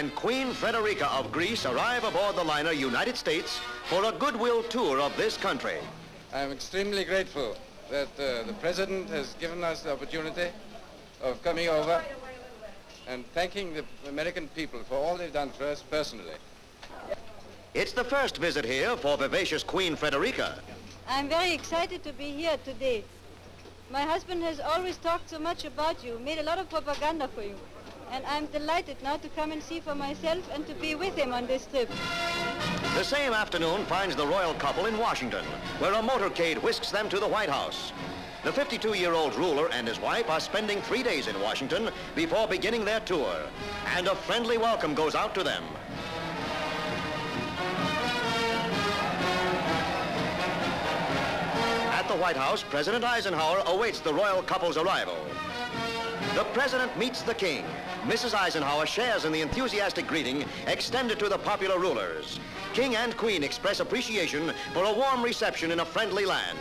and Queen Frederica of Greece arrive aboard the liner United States for a goodwill tour of this country. I'm extremely grateful that the President has given us the opportunity of coming over and thanking the American people for all they've done for us personally. It's the first visit here for vivacious Queen Frederica. I'm very excited to be here today. My husband has always talked so much about you, made a lot of propaganda for you. And I'm delighted now to come and see for myself and to be with him on this trip. The same afternoon finds the royal couple in Washington, where a motorcade whisks them to the White House. The 52-year-old ruler and his wife are spending 3 days in Washington before beginning their tour, and a friendly welcome goes out to them. At the White House, President Eisenhower awaits the royal couple's arrival. The president meets the king. Mrs. Eisenhower shares in the enthusiastic greeting extended to the popular rulers. King and queen express appreciation for a warm reception in a friendly land.